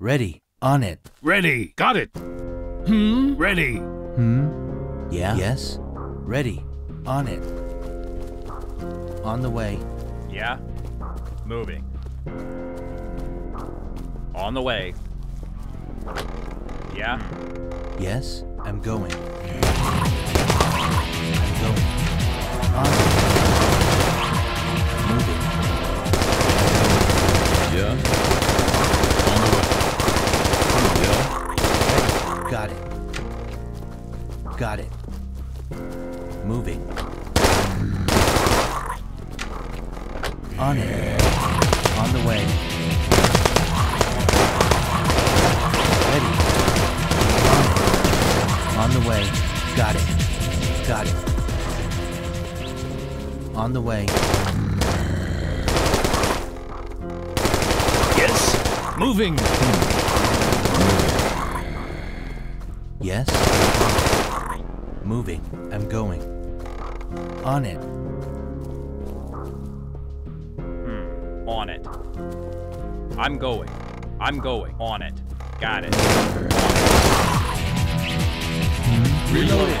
Ready. On it. Ready. Got it. Hmm? Ready. Hmm? Yeah. Yes. Ready. On it. On the way. Yeah. Moving. On the way. Yeah. Yes. I'm going. I'm going. On the way. Moving. Yeah. On the way. Yeah. Ready. Got it. Got it. Moving. On it. On the way. Ready. On the way. Got it. Got it. On the way. Yes. Moving. Yes. Moving. I'm going. On it. On it. I'm going. I'm going. On it. Got it. Reload it. On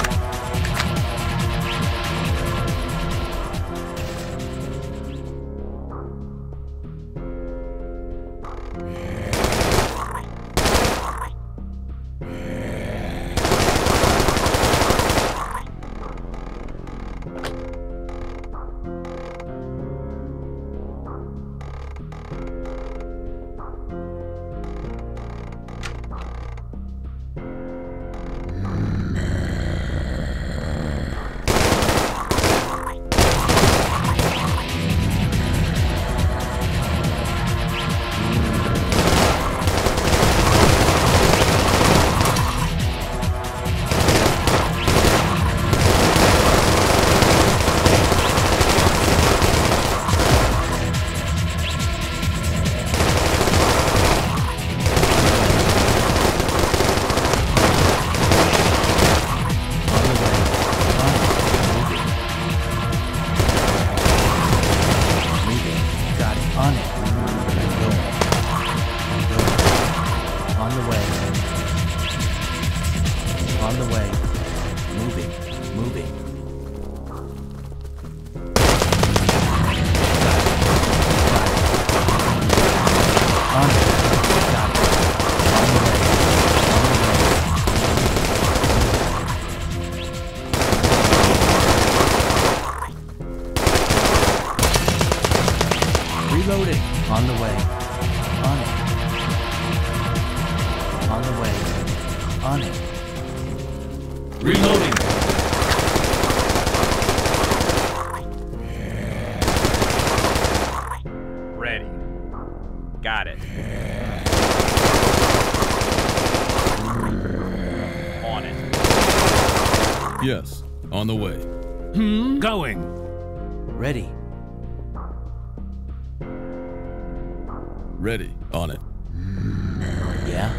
the way. Hmm? Going. Ready. Ready. On it. Yeah.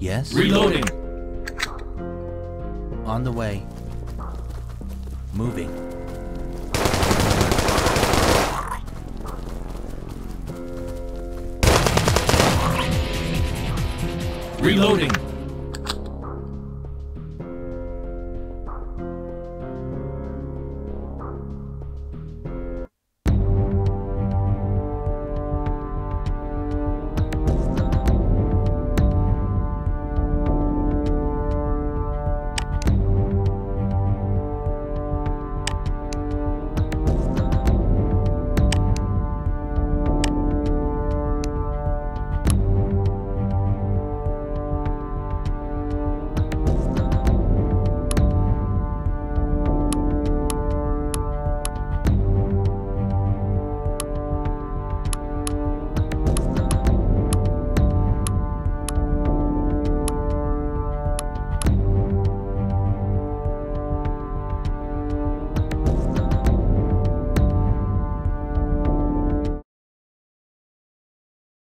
Yes. Reloading. On the way. Moving. Reloading.